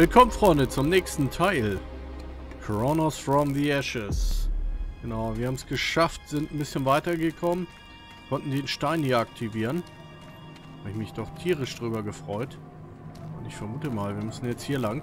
Willkommen, Freunde, zum nächsten Teil. Chronos from the Ashes. Genau, wir haben es geschafft, sind ein bisschen weitergekommen. Konnten den Stein hier aktivieren. Habe ich mich doch tierisch drüber gefreut. Und ich vermute mal, wir müssen jetzt hier lang.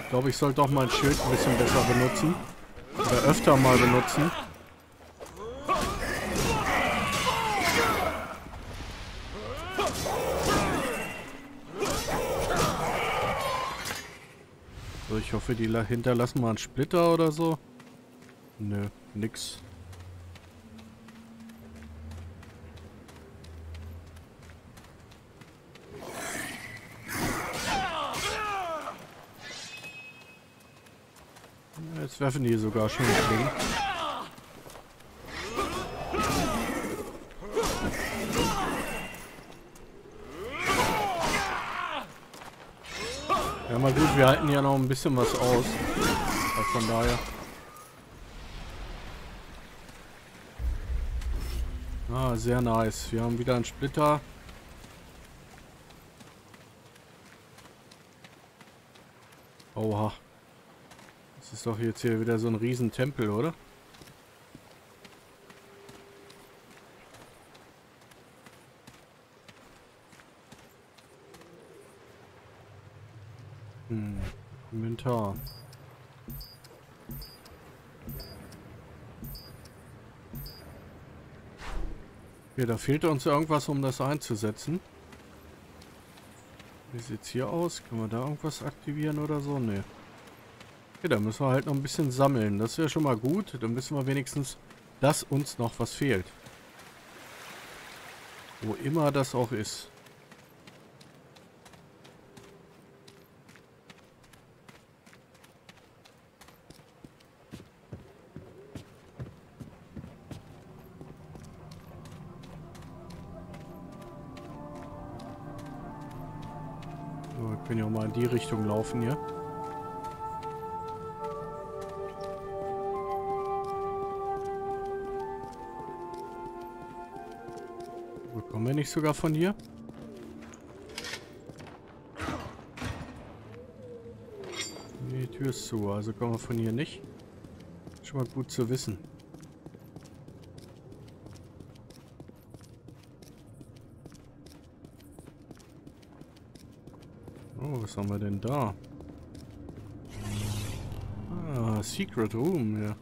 Ich glaube, ich sollte doch mein Schild ein bisschen besser benutzen. Oder öfter mal benutzen. So, ich hoffe, die hinterlassen mal einen Splitter oder so. Nö, nix. Jetzt werfen die sogar schön Klingen. Ja, mal gut, wir halten ja noch ein bisschen was aus. Also von daher. Ah, sehr nice. Wir haben wieder einen Splitter. Oha. Das ist doch jetzt hier wieder so ein Riesentempel, oder? Hm, Inventar. Okay, da fehlt uns irgendwas, um das einzusetzen. Wie sieht's hier aus? Können wir da irgendwas aktivieren oder so? Nee. Okay, da müssen wir halt noch ein bisschen sammeln. Das wäre schon mal gut. Dann wissen wir wenigstens, dass uns noch was fehlt. Wo immer das auch ist. So, wir können ja auch mal in die Richtung laufen hier. Kommen wir nicht sogar von hier? Die Tür ist zu, also kommen wir von hier nicht. Schon mal gut zu wissen. Oh, was haben wir denn da? Ah, Secret Room, ja.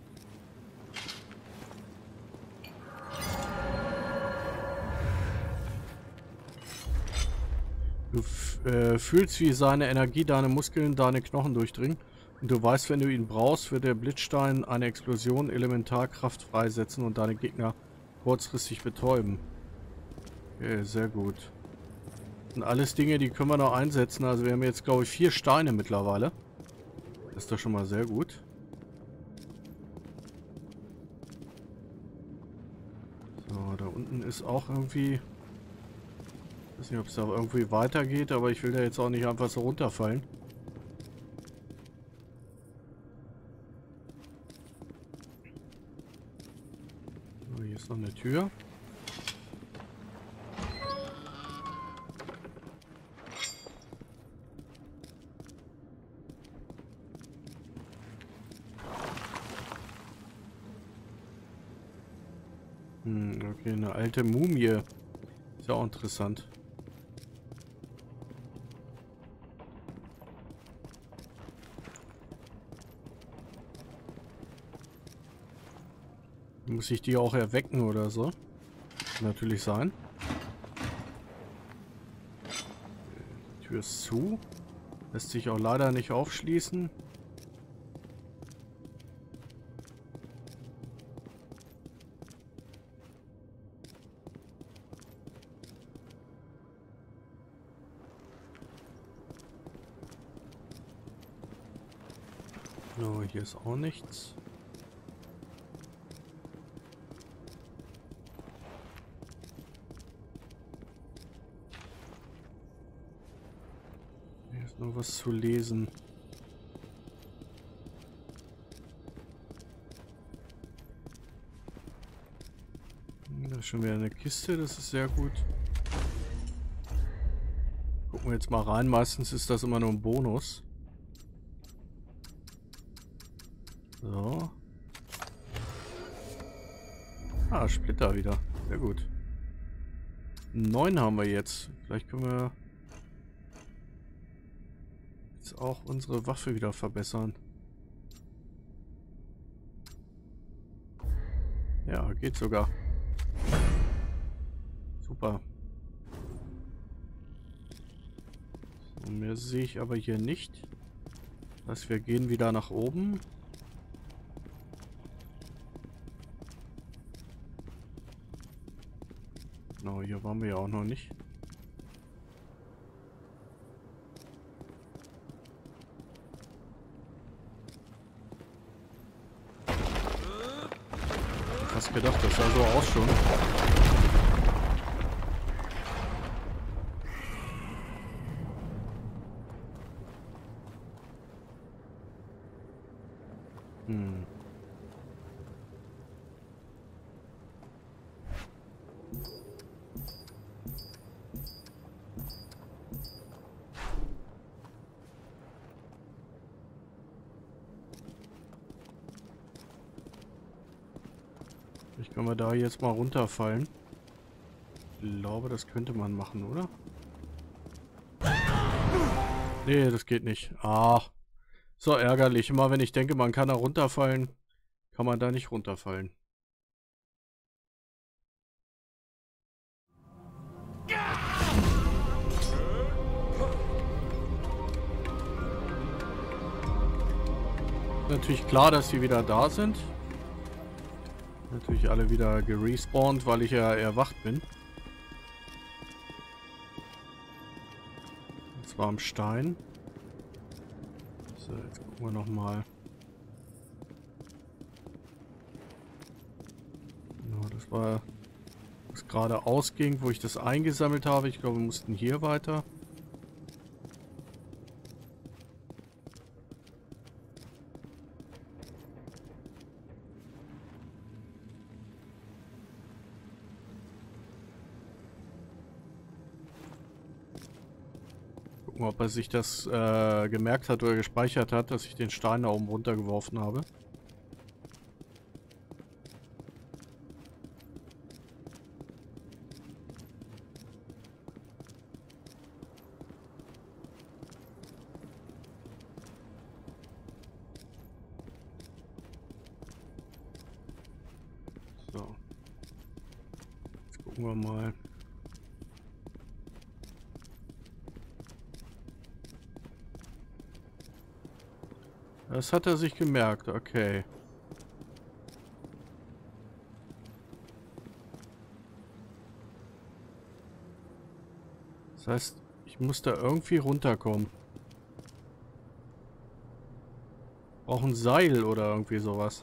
Fühlst, wie seine Energie deine Muskeln, deine Knochen durchdringen. Und du weißt, wenn du ihn brauchst, wird der Blitzstein eine Explosion Elementarkraft freisetzen und deine Gegner kurzfristig betäuben. Okay, sehr gut. Und alles Dinge, die können wir noch einsetzen. Also wir haben jetzt, glaube ich, 4 Steine mittlerweile. Das ist doch schon mal sehr gut. So, da unten ist auch irgendwie... Ich weiß nicht, ob es da irgendwie weitergeht, aber ich will da jetzt auch nicht einfach so runterfallen. So, hier ist noch eine Tür. Hm, okay, eine alte Mumie. Ist ja auch interessant. Muss ich die auch erwecken oder so? Kann natürlich sein. Die Tür ist zu. Lässt sich auch leider nicht aufschließen. So, hier ist auch nichts. Nur was zu lesen. schon wieder eine Kiste, das ist sehr gut. Gucken wir jetzt mal rein, meistens ist das immer nur ein Bonus. So. Ah, Splitter wieder. Sehr gut. 9 haben wir jetzt. Vielleicht können wir jetzt auch unsere Waffe wieder verbessern. Ja, geht sogar. Super. So, mehr sehe ich aber hier nicht. Das heißt, wir gehen wieder nach oben. Genau, hier waren wir ja auch noch nicht. Fast gedacht, das sah so aus schon. Können wir da jetzt mal runterfallen? Ich glaube, das könnte man machen, oder? Nee, das geht nicht. Ach, so ärgerlich. Immer wenn ich denke, man kann da runterfallen, kann man da nicht runterfallen. Ist natürlich klar, dass sie wieder da sind. Natürlich alle wieder gerespawnt, weil ich ja erwacht bin. Und zwar am Stein. So, jetzt gucken wir nochmal. Ja, das war, was gerade ausging, wo ich das eingesammelt habe. Ich glaube, wir mussten hier weiter. Ob er sich das gemerkt hat oder gespeichert hat, dass ich den Stein da oben runtergeworfen habe. So. Jetzt gucken wir mal. Das hat er sich gemerkt, okay. Das heißt, ich muss da irgendwie runterkommen. Brauche ein Seil oder irgendwie sowas.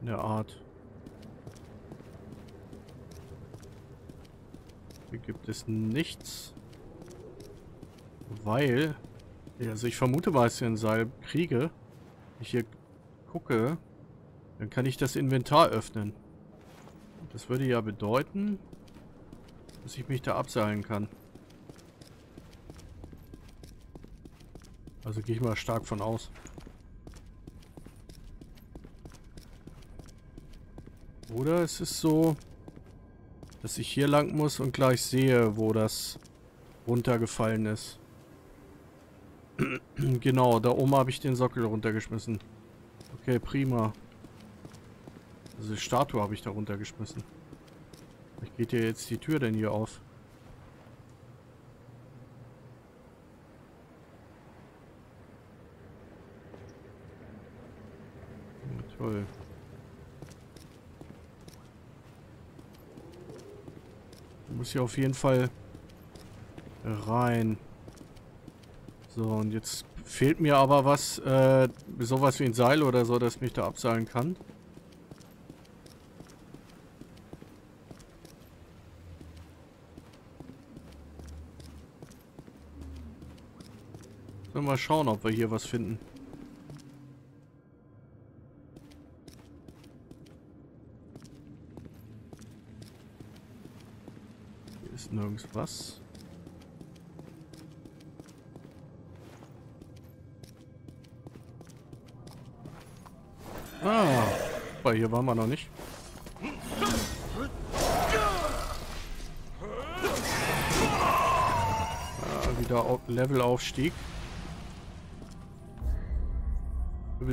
In der Art. Hier gibt es nichts. Weil... Also ich vermute mal, dass ich ein Seil kriege. Wenn ich hier gucke, dann kann ich das Inventar öffnen. Das würde ja bedeuten, dass ich mich da abseilen kann. Also gehe ich mal stark von aus. Oder es ist so, dass ich hier lang muss und gleich sehe, wo das runtergefallen ist. Genau, da oben habe ich den Sockel runtergeschmissen. Okay, prima. Also die Statue habe ich da runtergeschmissen. Vielleicht geht ja jetzt die Tür denn hier auf. Ja, toll. Ich muss hier auf jeden Fall rein. So, und jetzt fehlt mir aber was, sowas wie ein Seil oder so, dass ich mich da abseilen kann. Sollen wir mal schauen, ob wir hier was finden. sonst nirgends was. Ah, bei hier waren wir noch nicht. Ah, wieder Levelaufstieg. Du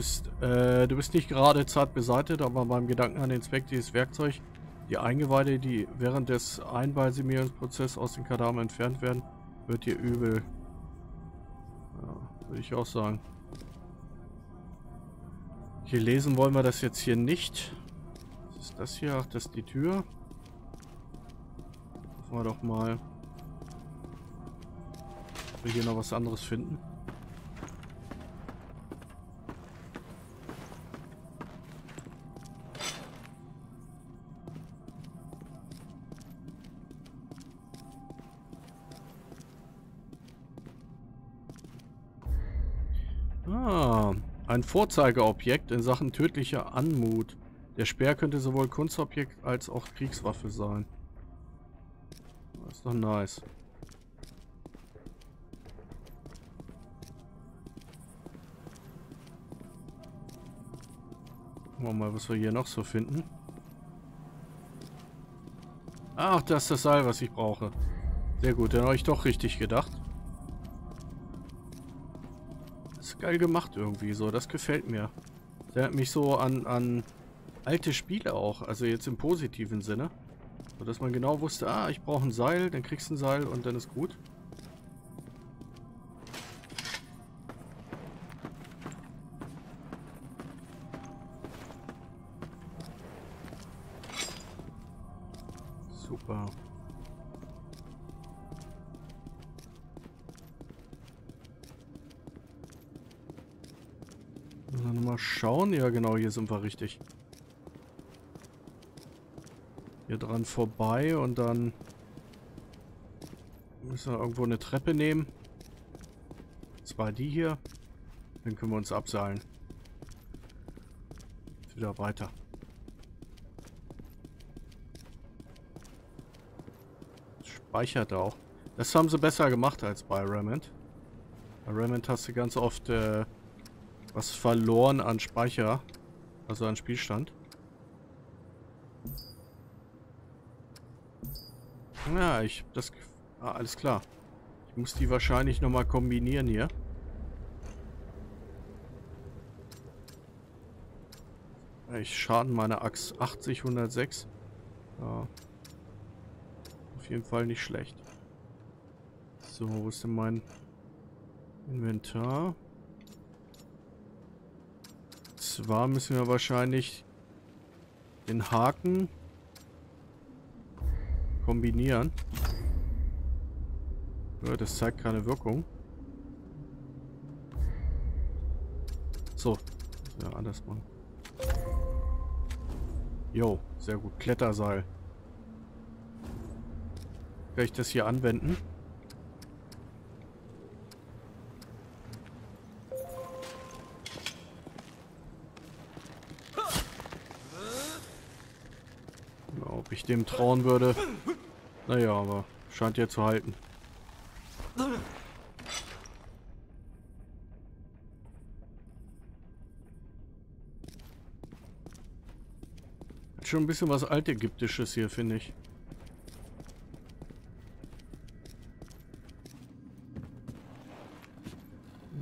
bist nicht gerade zart beseitigt, aber beim Gedanken an den Zweck dieses Werkzeugs, die Eingeweide, die während des Einbalsamierungsprozesses aus den Kadavern entfernt werden, wird dir übel. Ja, würde ich auch sagen. Hier lesen wollen wir das jetzt hier nicht. Was ist das hier? Ach, das ist die Tür. Hoffen wir doch mal, ob wir hier noch was anderes finden. Ein Vorzeigeobjekt in Sachen tödlicher Anmut. Der Speer könnte sowohl Kunstobjekt als auch Kriegswaffe sein. Das ist doch nice. Gucken wir mal, was wir hier noch so finden. Ach, das ist das Seil, was ich brauche. Sehr gut, dann habe ich doch richtig gedacht. Geil gemacht irgendwie so, das gefällt mir. Das erinnert mich so an alte Spiele auch, also jetzt im positiven Sinne. So, dass man genau wusste, ah, ich brauche ein Seil, dann kriegst du ein Seil und dann ist gut. Super. Mal schauen. Ja genau, hier sind wir richtig. Hier dran vorbei und dann müssen wir irgendwo eine Treppe nehmen. Und zwar die hier. Dann können wir uns abseilen. Jetzt wieder weiter. Das speichert auch. Das haben sie besser gemacht als bei Remnant. Bei Remnant hast du ganz oft was verloren an Speicher, also an Spielstand. Ja, ich hab das... Ah, alles klar. Ich muss die wahrscheinlich nochmal kombinieren hier. Ich schaden meine Axt 80, 106. Ja. Auf jeden Fall nicht schlecht. So, wo ist denn mein Inventar? Zwar müssen wir wahrscheinlich den Haken kombinieren. Ja, das zeigt keine Wirkung. So, ja, anders machen. Jo, sehr gut. Kletterseil. Kann ich das hier anwenden? Ich dem trauen würde. Naja, aber scheint ja zu halten. Hat schon ein bisschen was Altägyptisches hier, finde ich.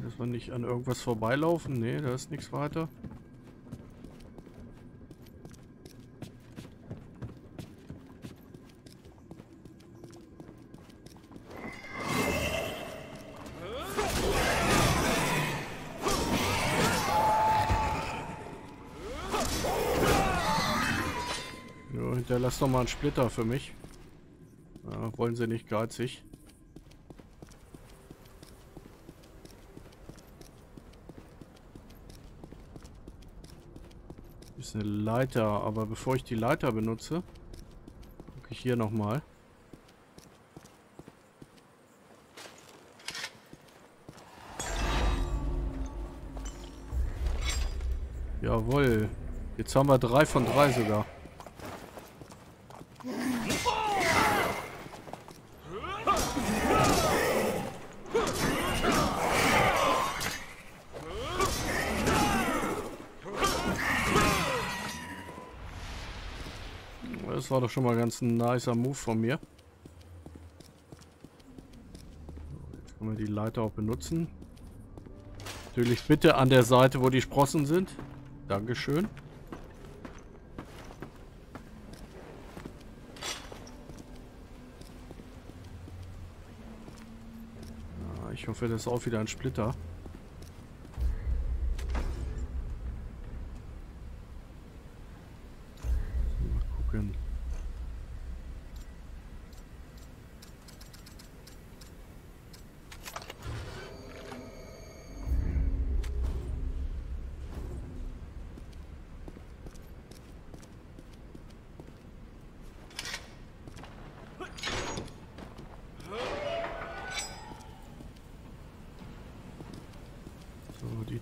Dass wir nicht an irgendwas vorbeilaufen. Nee, da ist nichts weiter. Lass doch mal einen Splitter für mich. Ja, wollen sie nicht geizig. Ist eine Leiter, aber bevor ich die Leiter benutze, gucke ich hier nochmal. Jawohl. Jetzt haben wir 3 von 3 sogar. Das war doch schon mal ganz ein nicer Move von mir. Jetzt können wir die Leiter auch benutzen. Natürlich bitte an der Seite, wo die Sprossen sind. Dankeschön. Ja, ich hoffe, das ist auch wieder ein Splitter.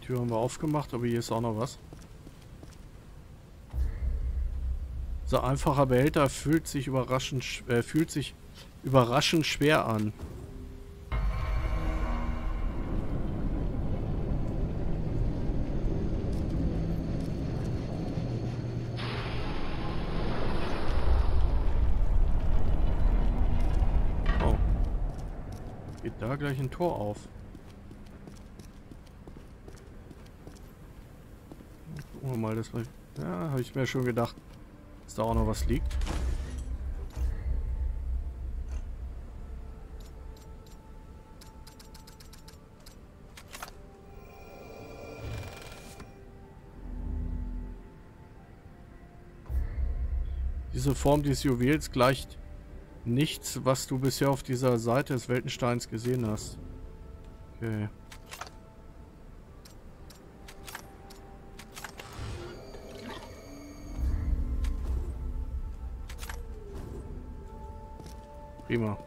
Tür haben wir aufgemacht, aber hier ist auch noch was. Dieser einfache Behälter fühlt sich überraschend schwer an. Oh. Geht da gleich ein Tor auf. Mal das, ja, habe ich mir schon gedacht, dass da auch noch was liegt. Diese Form des Juwels gleicht nichts, was du bisher auf dieser Seite des Weltensteins gesehen hast. Okay. Prima.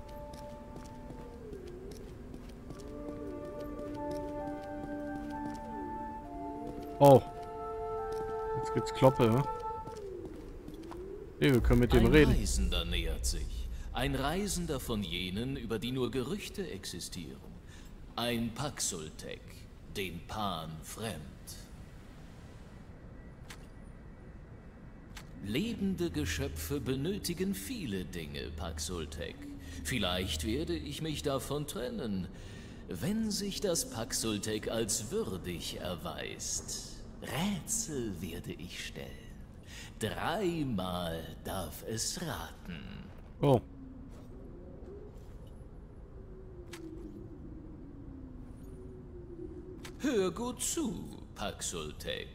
Oh. Jetzt gibt's Kloppe, ne? Nee, wir können mit dem reden. Ein Reisender nähert sich. Ein Reisender von jenen, über die nur Gerüchte existieren. Ein Paxultek, den Pan fremd. Lebende Geschöpfe benötigen viele Dinge, Paxultek. Vielleicht werde ich mich davon trennen, wenn sich das Paxultek als würdig erweist. Rätsel werde ich stellen. 3-mal darf es raten. Oh. Hör gut zu, Paxultek.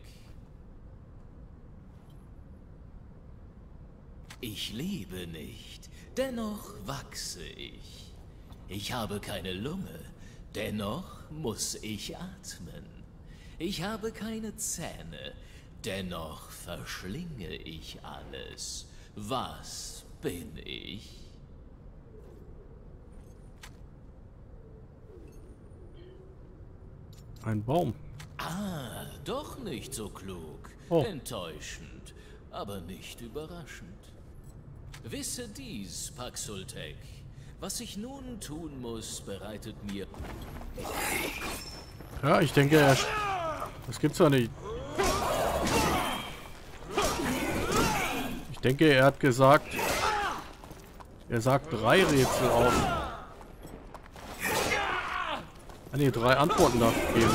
Ich lebe nicht, dennoch wachse ich. Ich habe keine Lunge, dennoch muss ich atmen. Ich habe keine Zähne, dennoch verschlinge ich alles. Was bin ich? Ein Baum. Ah, doch nicht so klug. Oh. Enttäuschend, aber nicht überraschend. Wisse dies, Paxultek. Was ich nun tun muss, bereitet mir... Ja, ich denke, das gibt's doch nicht. Ich denke, er hat gesagt... Er sagt 3 Rätsel auf. Ah ne, 3 Antworten darf ich geben.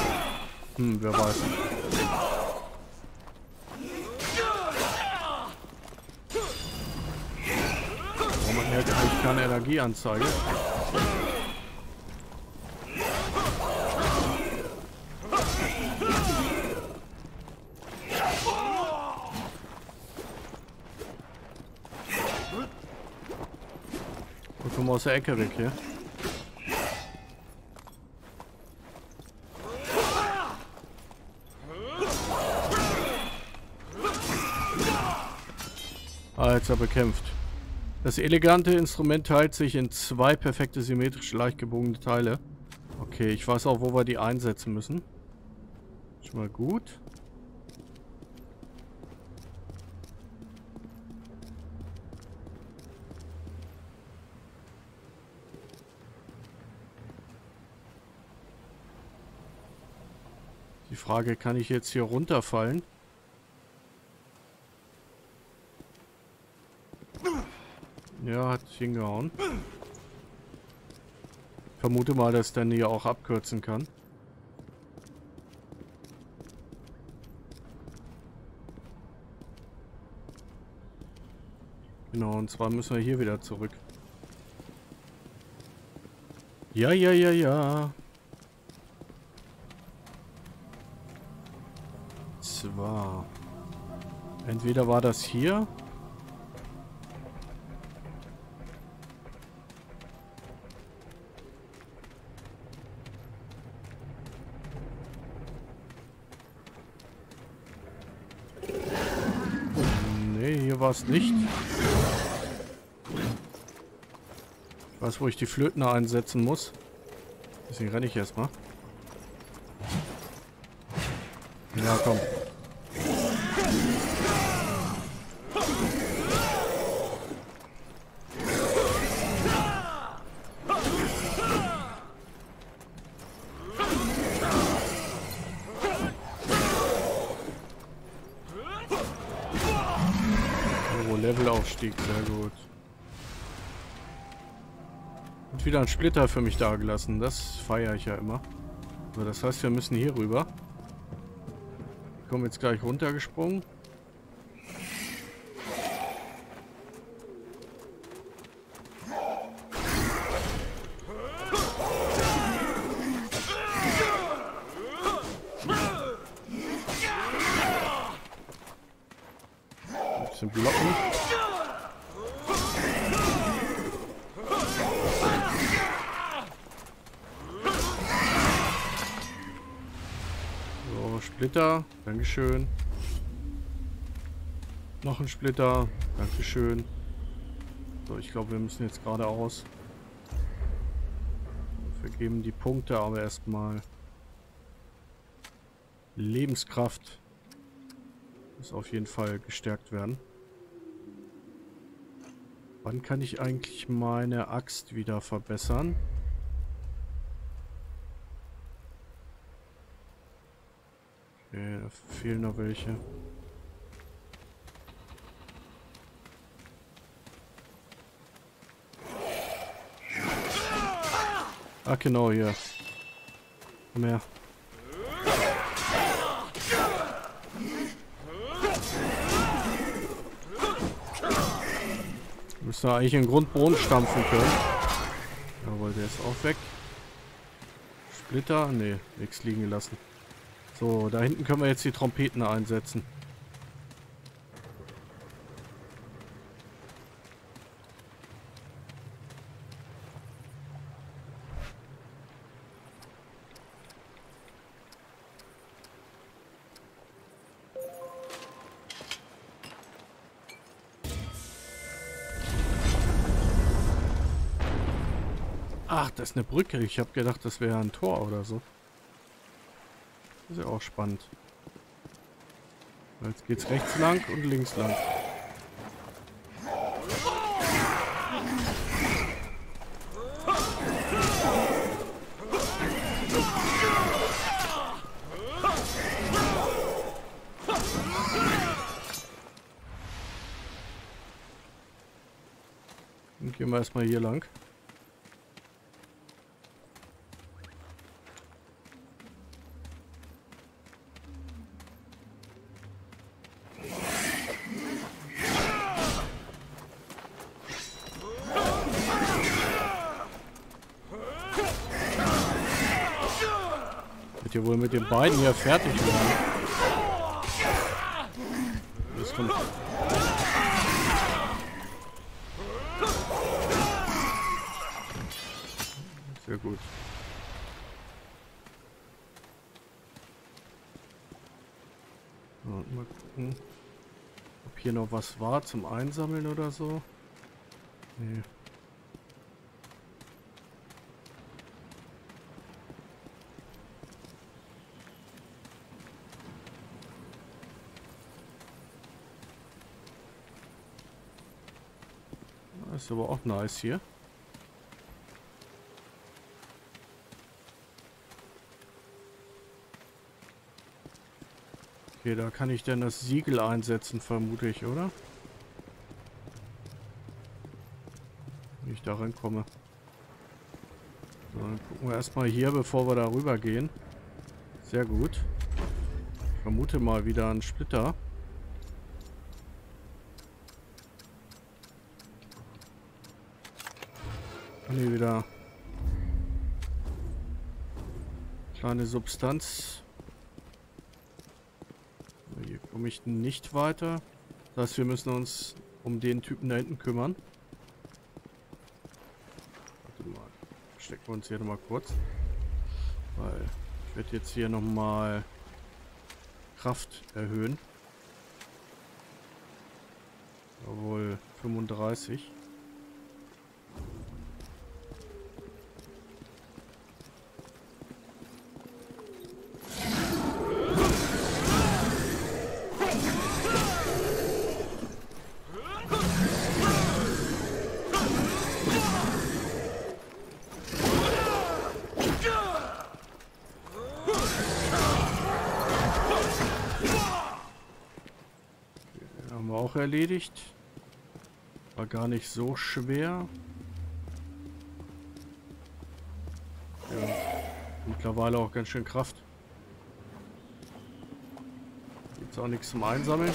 Hm, wer weiß. Keine Energieanzeige. Und komm aus der Ecke weg hier. Ah, jetzt hat er bekämpft. Das elegante Instrument teilt sich in 2 perfekte, symmetrisch leicht gebogene Teile. Okay, ich weiß auch, wo wir die einsetzen müssen. Schon mal gut. Die Frage, kann ich jetzt hier runterfallen? Ja, hat sich hingehauen. Ich vermute mal, dass der hier auch abkürzen kann. Genau, und zwar müssen wir hier wieder zurück. Ja. Zwar. Entweder war das hier. Was nicht. Ich weiß, wo ich die Flöten einsetzen muss. Deswegen renne ich erstmal. Ja, komm. Levelaufstieg, sehr gut. Und wieder ein Splitter für mich da gelassen, das feiere ich ja immer. So, das heißt, wir müssen hier rüber. Wir kommen jetzt gleich runtergesprungen. Blocken. So, Splitter. Dankeschön. Noch ein Splitter. Dankeschön. So, ich glaube, wir müssen jetzt geradeaus. Wir geben die Punkte aber erstmal. Lebenskraft muss auf jeden Fall gestärkt werden. Wann kann ich eigentlich meine Axt wieder verbessern? Okay, da fehlen noch welche. Ah, genau, hier. Komm her. Müssen wir eigentlich in den Grundboden stampfen können. Jawohl, der ist auch weg. Splitter? Ne, nichts liegen gelassen. So, da hinten können wir jetzt die Trompeten einsetzen. Ach, das ist eine Brücke. Ich habe gedacht, das wäre ein Tor oder so. Das ist ja auch spannend. Jetzt geht's rechts lang und links lang. Dann gehen wir erstmal hier lang. Wohl mit den beiden hier fertig werden. Sehr gut. So, mal gucken, ob hier noch was war zum Einsammeln oder so. Nee. Ist aber auch nice hier. Okay, da kann ich dann das Siegel einsetzen, vermute ich, oder? da rankomme. So, dann gucken wir erstmal hier, bevor wir da rüber gehen. Sehr gut. Ich vermute mal wieder einen Splitter. Ne, wieder kleine Substanz. Hier komme ich nicht weiter. Das heißt, wir müssen uns um den Typen da hinten kümmern. Warte mal. Stecken wir uns hier nochmal kurz. Weil ich werde jetzt hier nochmal Kraft erhöhen. Jawohl, 35. Erledigt. War gar nicht so schwer. Ja, mittlerweile auch ganz schön Kraft. Gibt's auch nichts zum Einsammeln.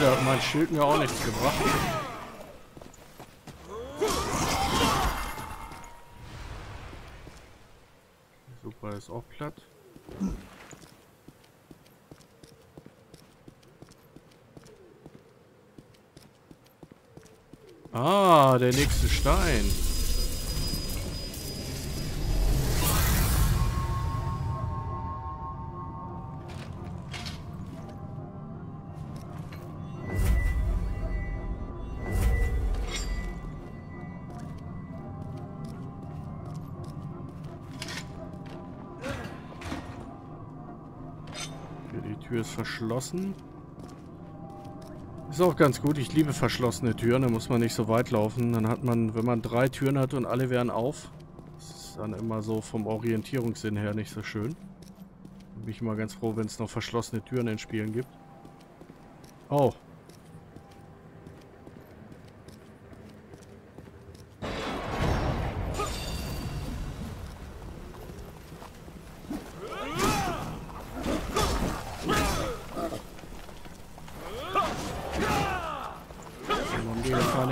Da hat mein Schild mir auch nichts gebracht. Super, ist auch platt. Ah, der nächste Stein. Ist verschlossen. Ist auch ganz gut. Ich liebe verschlossene Türen. Da muss man nicht so weit laufen. Dann hat man, wenn man 3 Türen hat und alle wären auf, das ist dann immer so vom Orientierungssinn her nicht so schön. Bin ich mal ganz froh, wenn es noch verschlossene Türen in Spielen gibt. Oh.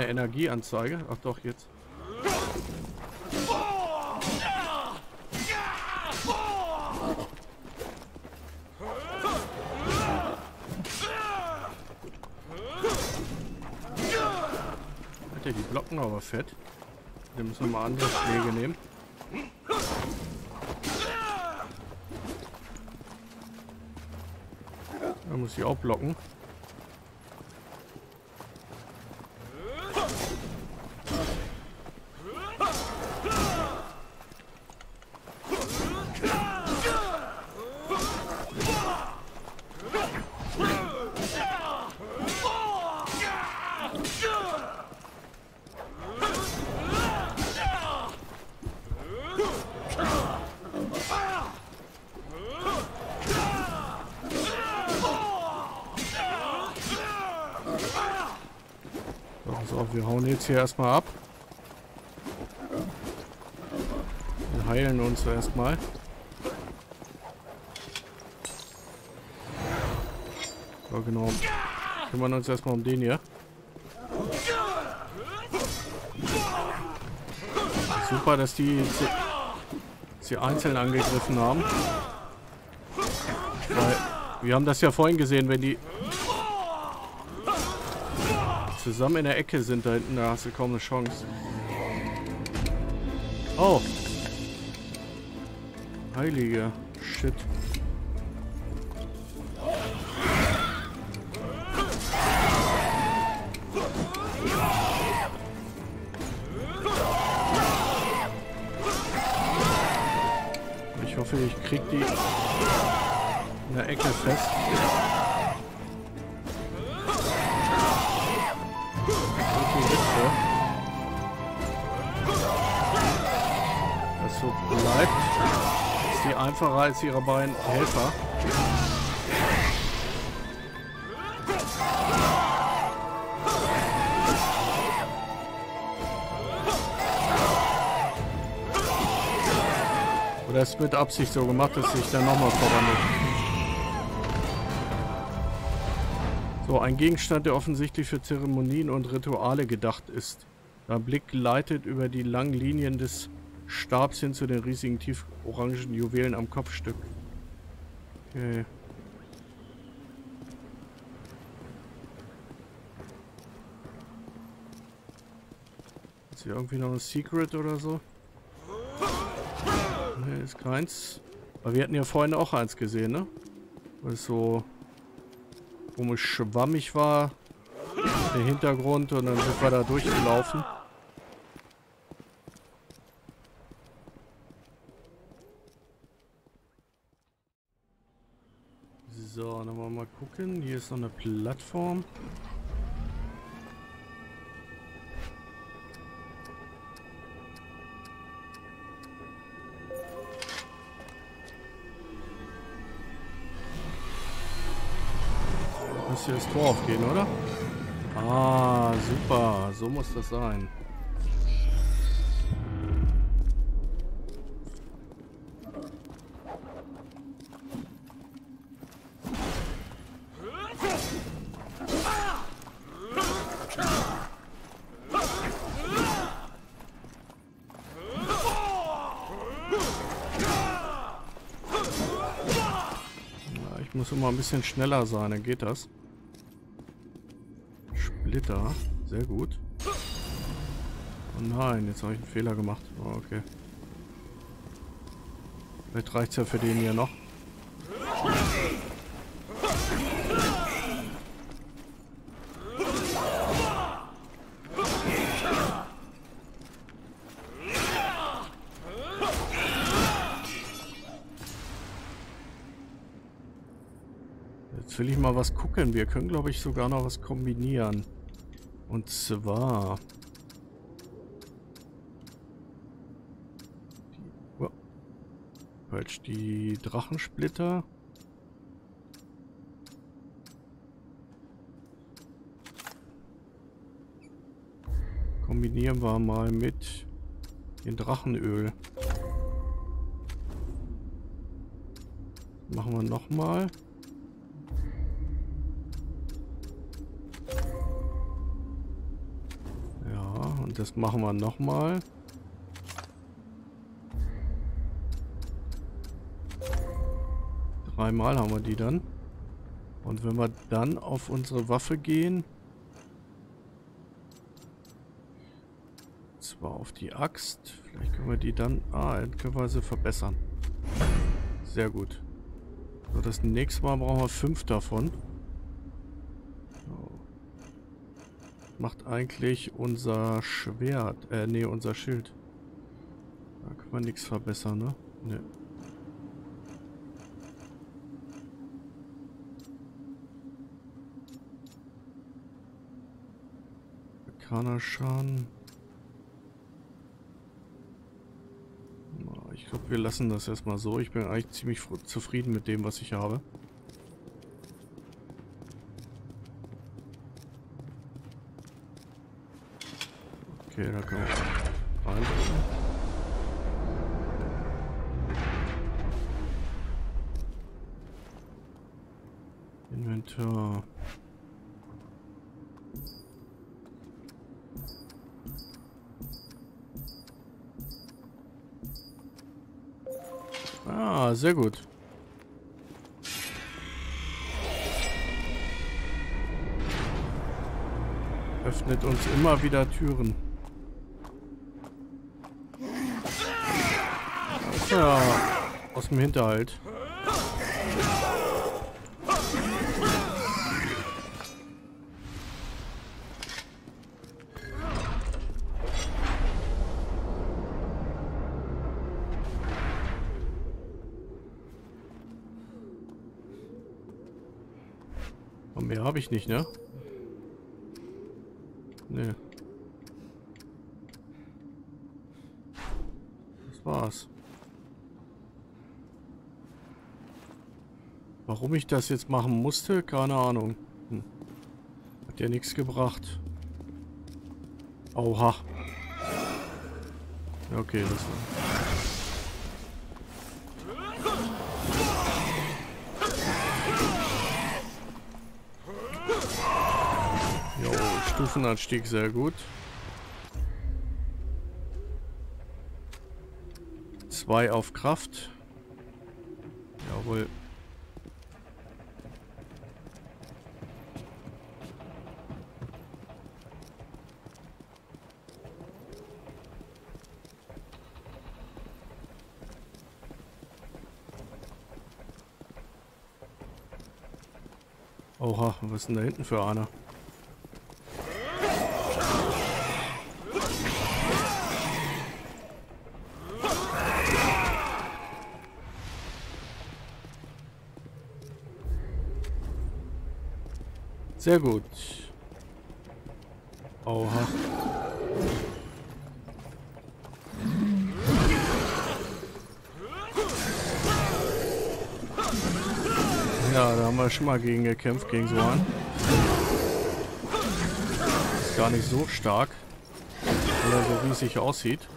Energieanzeige. Ach doch, jetzt. Alter, die blocken aber fett. Wir müssen mal andere Schläge nehmen. Da muss ich auch blocken. So, wir hauen jetzt hier erstmal ab. Wir heilen uns erstmal. So, genau. Kümmern uns erstmal um den hier. Super, dass die sie einzeln angegriffen haben. Weil wir haben das ja vorhin gesehen, wenn die zusammen in der Ecke sind da hinten, da hast du kaum eine Chance. Oh! Heiliger Shit. Ich hoffe, ich krieg die in der Ecke fest. Das so bleibt. Das ist die einfacher als ihre beiden Helfer. Oder ist mit Absicht so gemacht, dass sich dann nochmal verwandelt. So, ein Gegenstand, der offensichtlich für Zeremonien und Rituale gedacht ist. Der Blick gleitet über die langen Linien des Stabs hin zu den riesigen, tieforangen Juwelen am Kopfstück. Okay. Ist hier irgendwie noch ein Secret oder so? Nee, ist keins. Aber wir hatten ja vorhin auch eins gesehen, ne? Weil es so komisch schwammig war. Der Hintergrund, und dann sind wir da durchgelaufen. So, dann wollen wir mal gucken. Hier ist noch eine Plattform. Muss hier das Tor aufgehen, oder? Ah, super. So muss das sein. Ich muss immer ein bisschen schneller sein, dann geht das. Splitter, sehr gut. Oh nein, jetzt habe ich einen Fehler gemacht. Oh, okay. Vielleicht reicht es ja für den hier noch. Will ich mal was gucken. Wir können, glaube ich, sogar noch was kombinieren. Und zwar... die Drachensplitter. Kombinieren wir mal mit dem Drachenöl. Machen wir nochmal. Das machen wir nochmal. Dreimal haben wir die dann. Und wenn wir dann auf unsere Waffe gehen, und zwar auf die Axt, vielleicht können wir die dann endweise verbessern. Sehr gut. So, das nächste Mal brauchen wir 5 davon. Macht eigentlich unser Schwert, unser Schild. Da kann man nichts verbessern, ne? Ne. Arcana-Schaden. Ich glaube, wir lassen das erstmal so. Ich bin eigentlich ziemlich zufrieden mit dem, was ich habe. Okay, da kann ich rein. Inventar. Ah, sehr gut. Öffnet uns immer wieder Türen. Ja, aus dem Hinterhalt. Mehr habe ich nicht, ne? Ne. Das war's. Warum ich das jetzt machen musste? Keine Ahnung. Hm. Hat ja nichts gebracht. Oha. Okay, das war... Stufenanstieg, sehr gut. 2 auf Kraft. Jawohl. Oha, was ist denn da hinten für einer? Sehr gut. Oha. Ja, da haben wir schon mal gegen gekämpft, gegen so einen. Ist gar nicht so stark. Oder so wie es sich aussieht.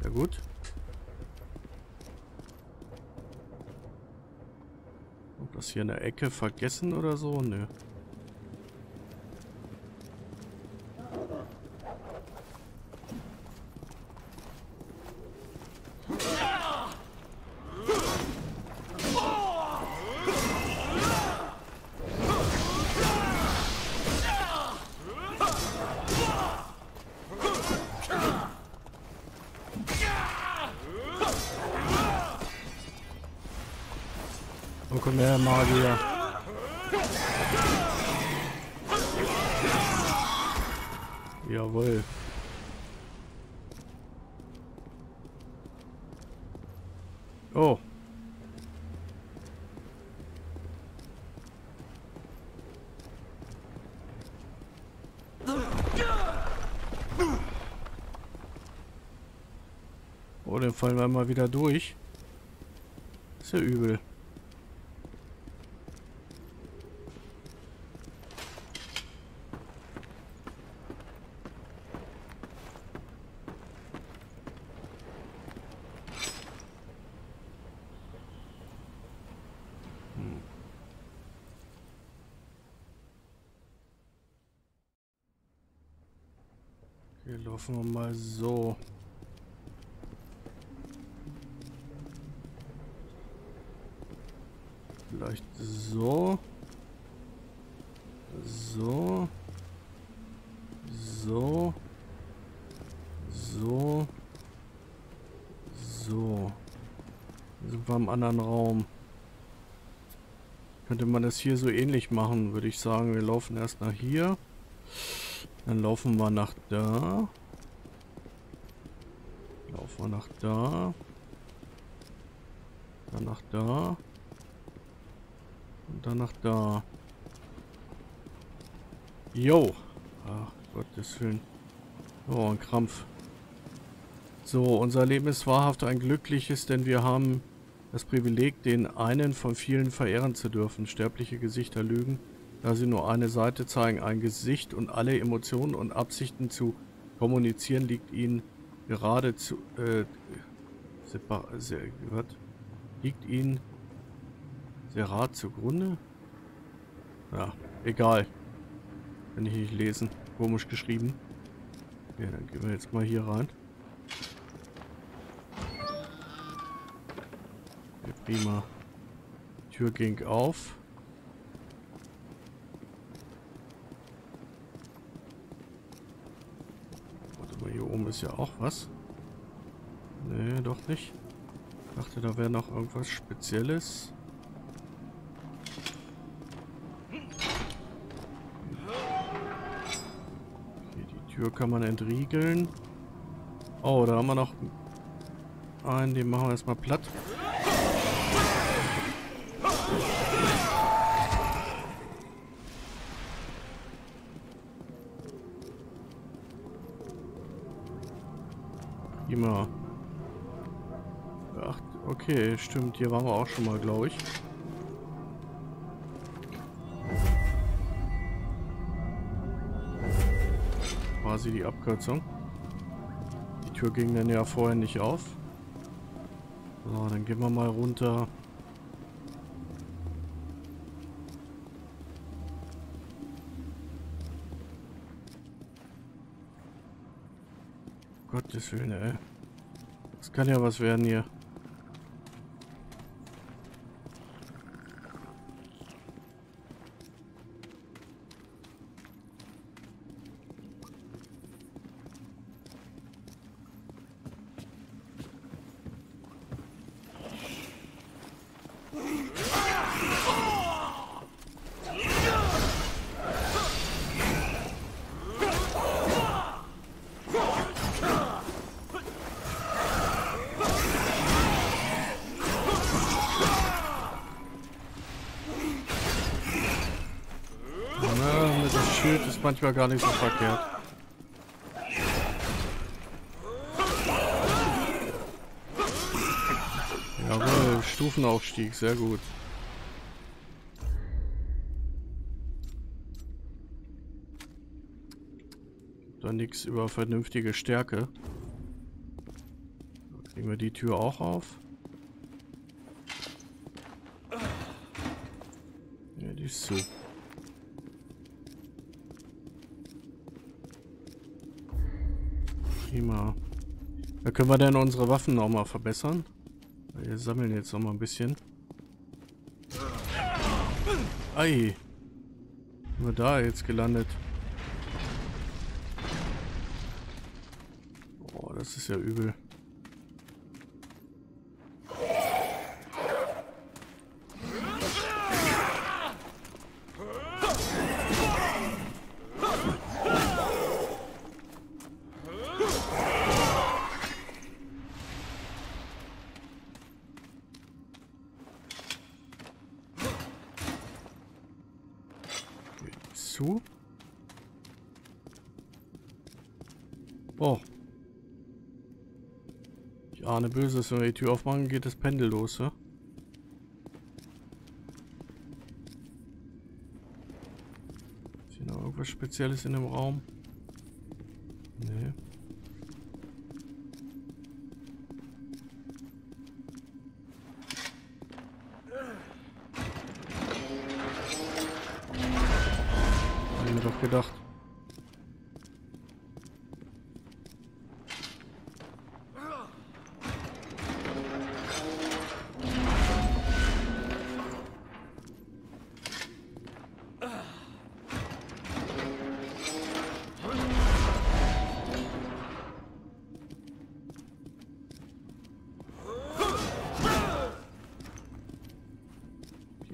Sehr gut. Das hier in der Ecke vergessen oder so? Nö. Mehr Magier. Jawohl. Oh. Oh, dann fallen wir mal wieder durch. Ist ja übel. Hier laufen wir mal so. Vielleicht so. So. So. So. So. Sind wir im anderen Raum. Könnte man das hier so ähnlich machen, würde ich sagen. Wir laufen erst nach hier. Dann laufen wir nach da. Laufen wir nach da. Dann nach da. Und dann nach da. Jo. Ach, Gottes Willen. Oh, ein Krampf. So, unser Leben ist wahrhaft ein glückliches, denn wir haben das Privileg, den einen von vielen verehren zu dürfen. Sterbliche Gesichter lügen, da sie nur eine Seite zeigen, ein Gesicht, und alle Emotionen und Absichten zu kommunizieren liegt ihnen geradezu separat zugrunde? Ja, egal. Kann ich nicht lesen. Komisch geschrieben. Ja, dann gehen wir jetzt mal hier rein. Ja, prima. Tür ging auf. Ist ja auch was. Nee, doch nicht. Ich dachte, da wäre noch irgendwas Spezielles. Okay, die Tür kann man entriegeln. Oh, da haben wir noch Einen, den machen wir erstmal platt. Immer. Ach, okay, stimmt. Hier waren wir auch schon mal, glaube ich. Quasi die Abkürzung. Die Tür ging dann ja vorher nicht auf. So, dann gehen wir mal runter. Gottes Willen, ey. Das kann ja was werden hier. Manchmal gar nicht so verkehrt. Jawohl, Stufenaufstieg, sehr gut. Da nichts über vernünftige Stärke. Kriegen wir die Tür auch auf. Ja, die ist zu. Prima. Da können wir dann unsere Waffen noch mal verbessern. Wir sammeln jetzt noch mal ein bisschen. Ei. Sind wir da jetzt gelandet? Oh, das ist ja übel. Oh. Ich ahne Böses, wenn wir die Tür aufmachen, geht das Pendel los, ja? Ist hier noch irgendwas Spezielles in dem Raum? Nee. Hab ich mir doch gedacht.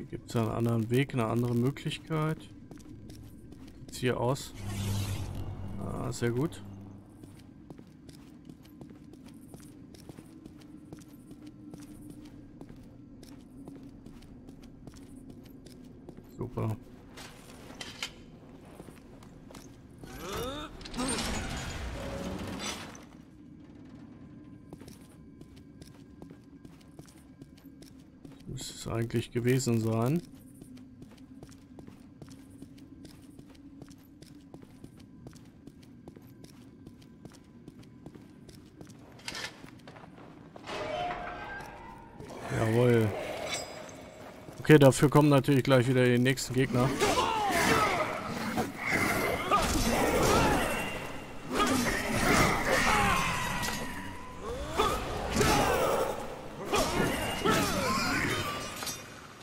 Gibt es einen anderen Weg, eine andere Möglichkeit? Sieht hier aus. Ah, sehr gut. Super. Müsste es eigentlich gewesen sein. Jawohl. Okay, dafür kommen natürlich gleich wieder die nächsten Gegner.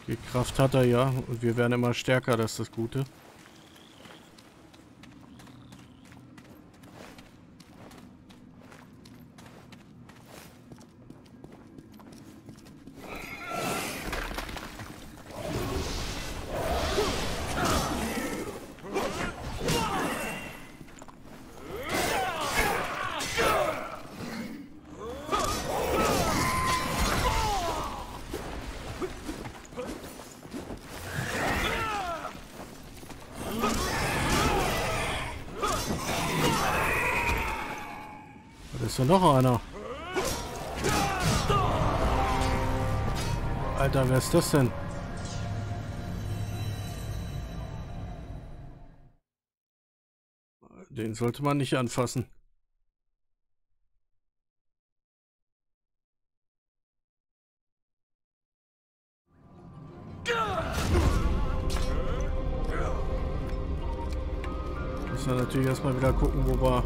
Die Kraft hat er ja und wir werden immer stärker, das ist das Gute. ist ja noch einer. Alter, wer ist das denn? Den sollte man nicht anfassen. Müssen wir natürlich erstmal wieder gucken, wo wir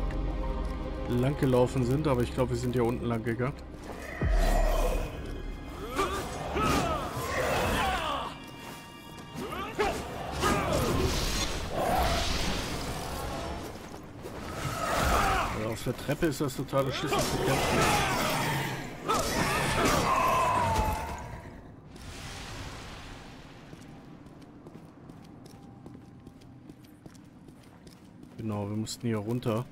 lang gelaufen sind, aber ich glaube, wir sind ja unten lang gegangen. Auf der Treppe ist das totale Schiss zu kämpfen. Genau, wir mussten hier runter.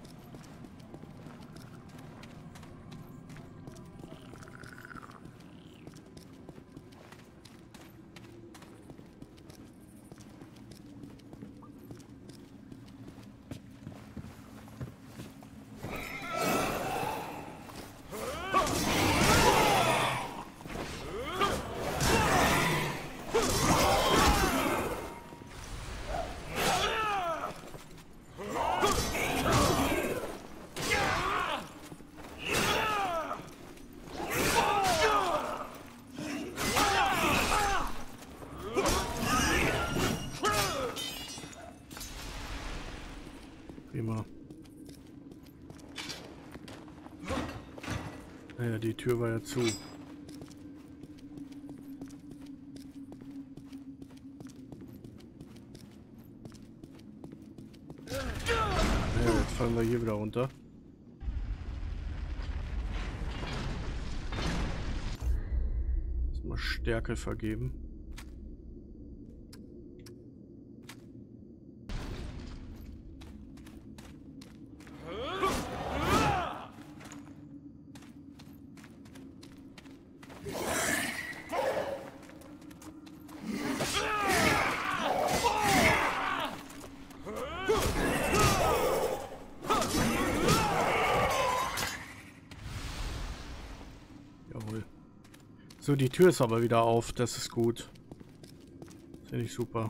Naja, die Tür war ja zu. Naja, jetzt fallen wir hier wieder runter. Jetzt mal Stärke vergeben. So, die Tür ist aber wieder auf, das ist gut. Finde ich super.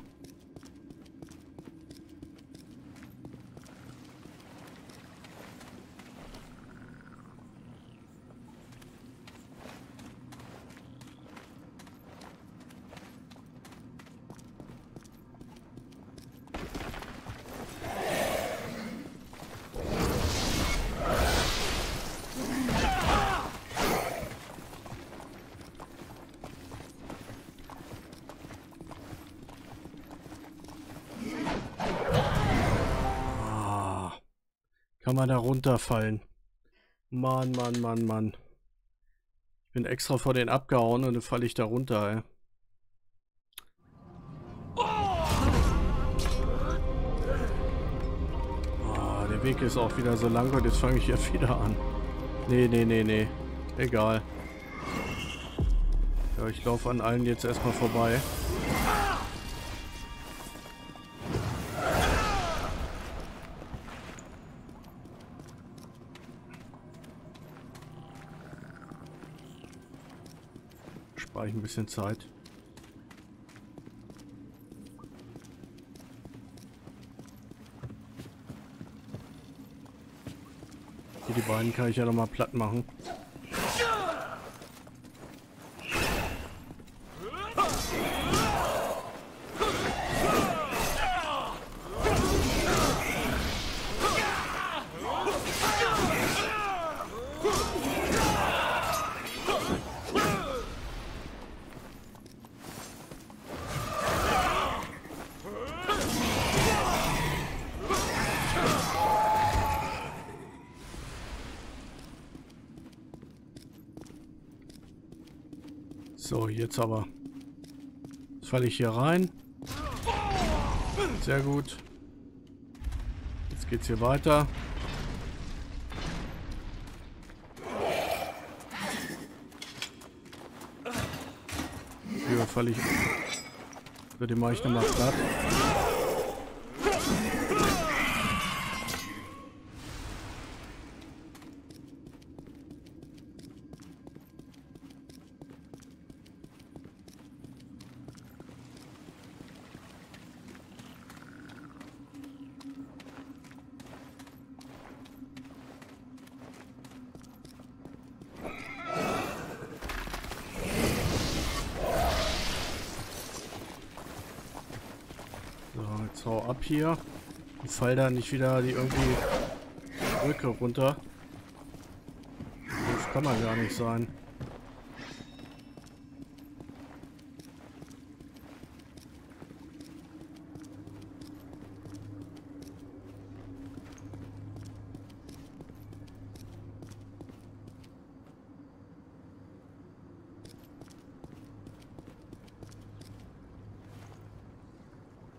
Kann man da runterfallen. Mann, Mann, Mann, Mann. Ich bin extra vor den abgehauen und dann falle ich da runter, ey. Oh, der Weg ist auch wieder so lang und jetzt fange ich ja wieder an. Nee, nee, nee, nee. Egal. Ja, ich laufe an allen jetzt erstmal vorbei. Spare ich ein bisschen Zeit. Hier die beiden kann ich ja noch mal platt machen. So, jetzt aber. Jetzt falle ich hier rein. Sehr gut. Jetzt geht's hier weiter. Hier falle ich. So, den mache ich nochmal platt. jetzt hau ab hier. Und fall da nicht wieder die irgendwie Brücke runter. Das kann man gar nicht sein.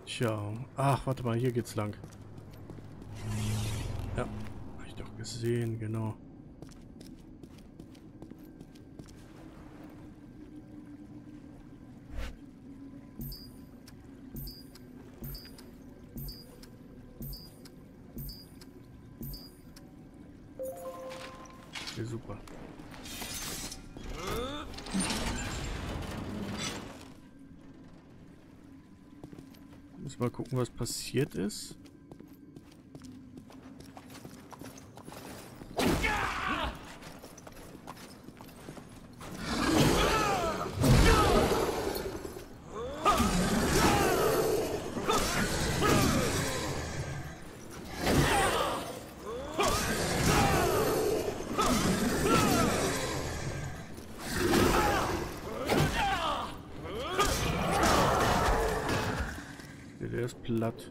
Tja, ach, warte mal, hier geht's lang. Ja, hab ich doch gesehen, genau. Okay, super. Mal gucken, was passiert ist. Platt.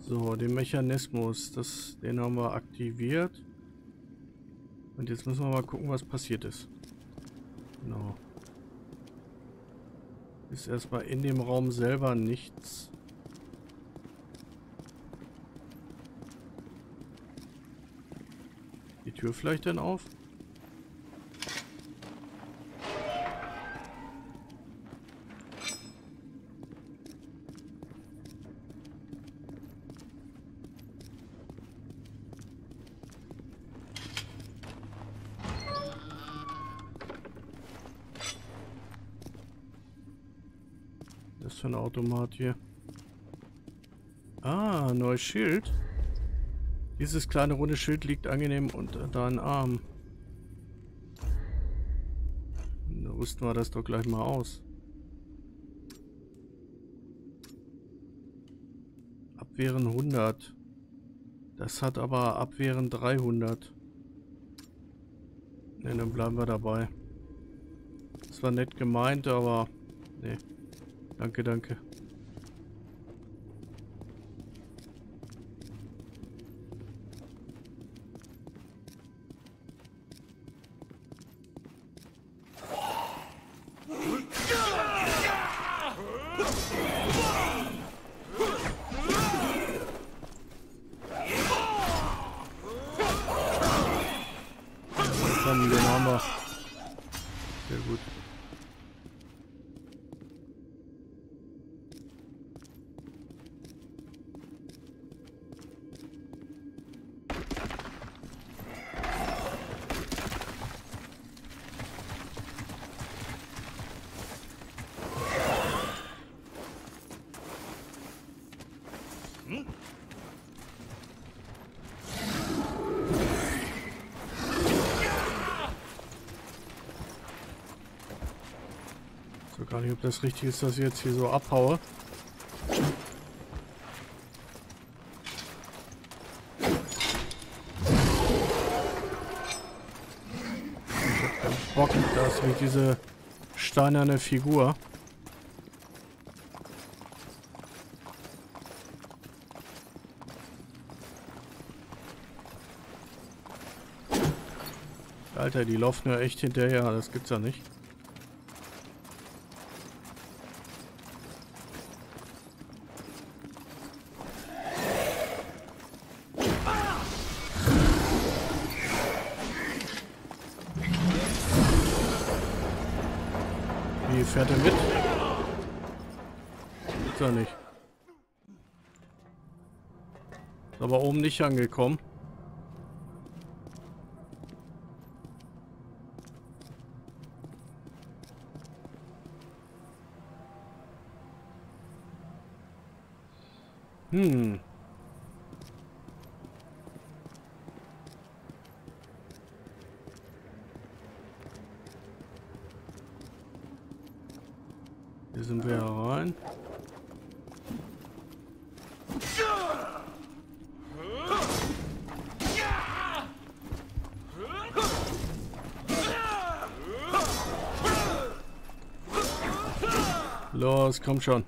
So, den Mechanismus, den haben wir aktiviert. Und jetzt müssen wir mal gucken, was passiert ist. Genau. Ist erstmal in dem Raum selber nichts. Die Tür vielleicht denn auf? Für ein Automat hier. Ah, neues Schild. Dieses kleine runde Schild liegt angenehm unter deinen Arm. Da rüsten wir das doch gleich mal aus. Abwehren 100. Das hat aber Abwehren 300. Ne, dann bleiben wir dabei. Das war nett gemeint, aber ne. Danke, danke. Komm, den haben wir. Sehr gut. Ich weiß gar nicht, ob das richtig ist, dass ich jetzt hier so abhaue. Ich hab keinen Bock, das mit dieser steinerne Figur. Alter, die laufen ja echt hinterher, das gibt's ja nicht. Wie fährt er mit? Gibt's ja nicht. Ist aber oben nicht angekommen. Hm. Hier sind wir ja rein. Los, komm schon.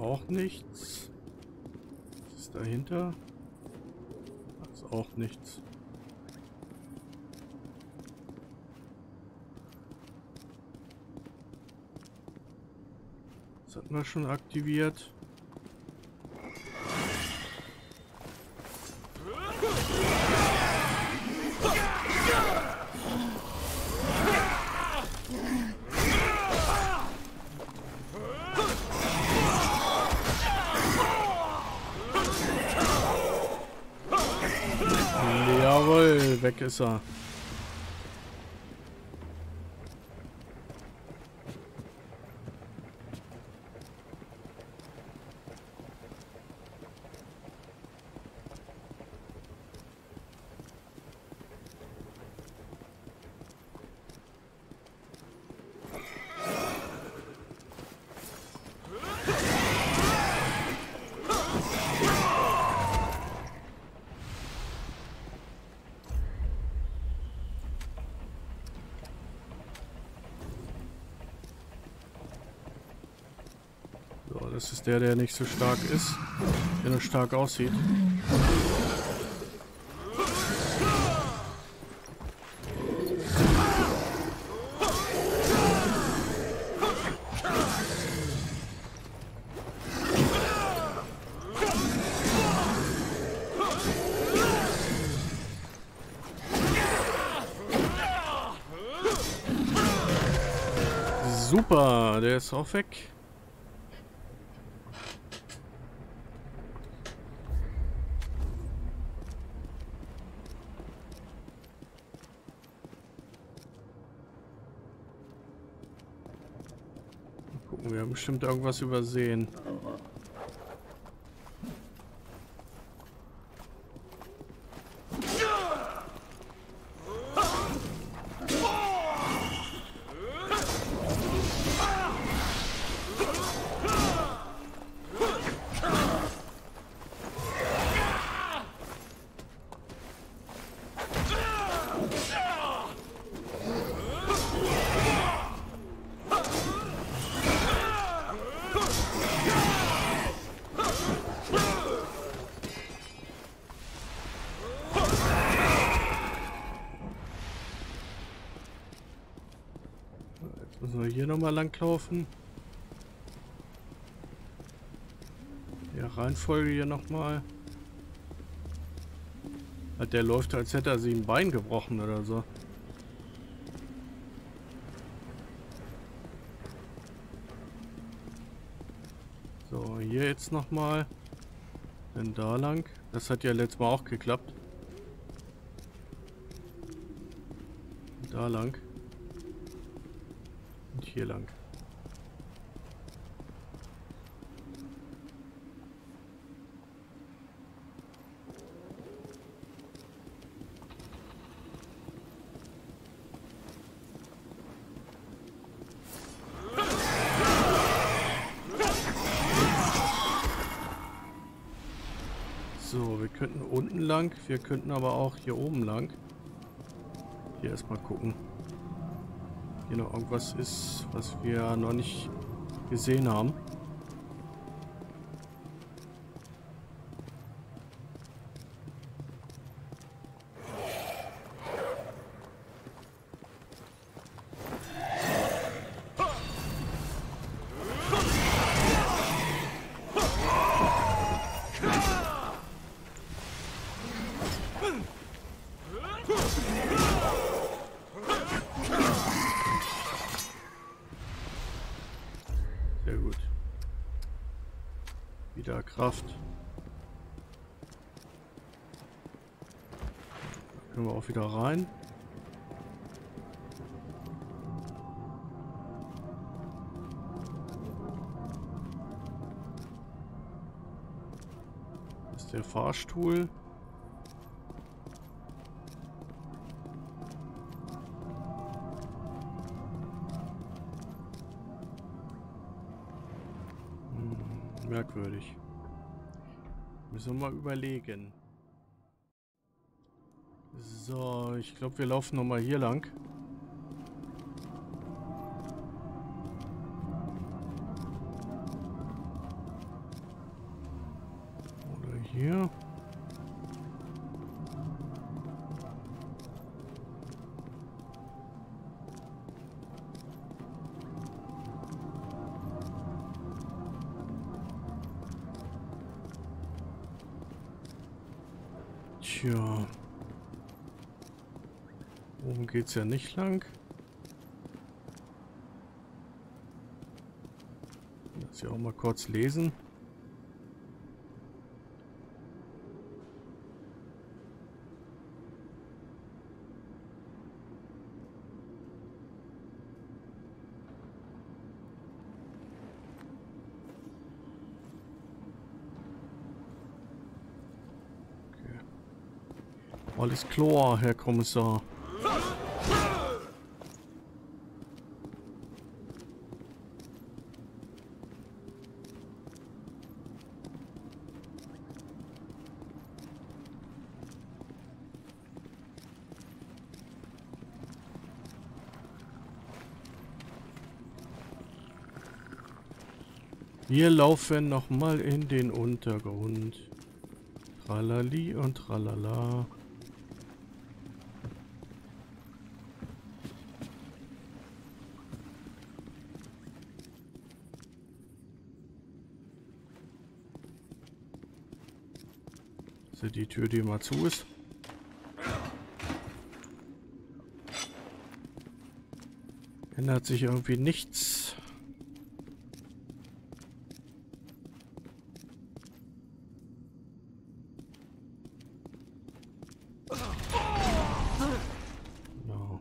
Auch nichts. Was ist dahinter? Das ist auch nichts. Das hatten wir schon aktiviert. Weg ist er. Das ist der, der nicht so stark ist, der nur stark aussieht. Super, der ist auch weg. Wir haben bestimmt irgendwas übersehen. Müssen wir hier nochmal langlaufen? Ja, Reihenfolge hier nochmal. Der läuft, als hätte er sich ein Bein gebrochen oder so. So, hier jetzt nochmal. Dann da lang. Das hat ja letztes Mal auch geklappt. Da lang. Hier lang. So, wir könnten unten lang, wir könnten aber auch hier oben lang. Hier erstmal gucken. Hier noch irgendwas ist, was wir noch nicht gesehen haben. Kraft. Da können wir auch wieder rein. Das ist der Fahrstuhl. Merkwürdig. Müssen wir mal überlegen. So, ich glaube, wir laufen nochmal hier lang. Oder hier. Tja. Oben geht's ja nicht lang. Lass hier auch mal kurz lesen. Alles klar, Herr Kommissar. Wir laufen nochmal in den Untergrund. Tralali und tralala. Die Tür, die immer zu ist. Ändert sich irgendwie nichts. No.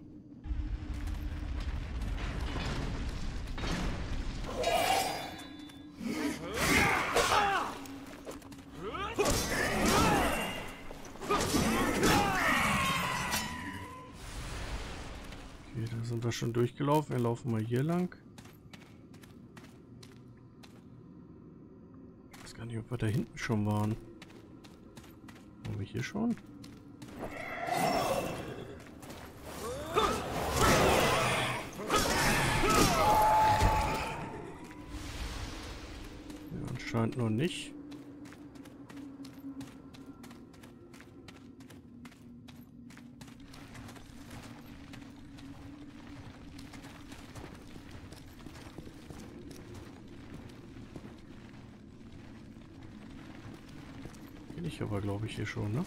Sind wir schon durchgelaufen? Wir laufen mal hier lang. Ich weiß gar nicht, ob wir da hinten schon waren. Waren wir hier schon? Ja, anscheinend noch nicht. Ich aber glaube ich hier schon, ne?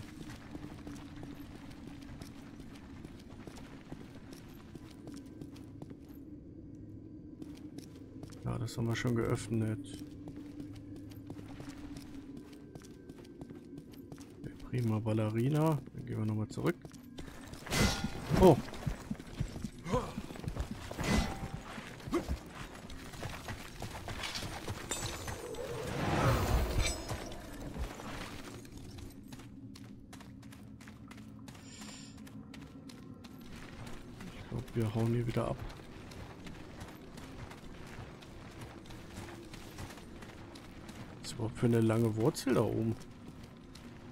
Ja, das haben wir schon geöffnet. Der prima Ballerina. Dann gehen wir nochmal zurück. Oh! Wir hauen hier wieder ab. Was ist überhaupt für eine lange Wurzel da oben?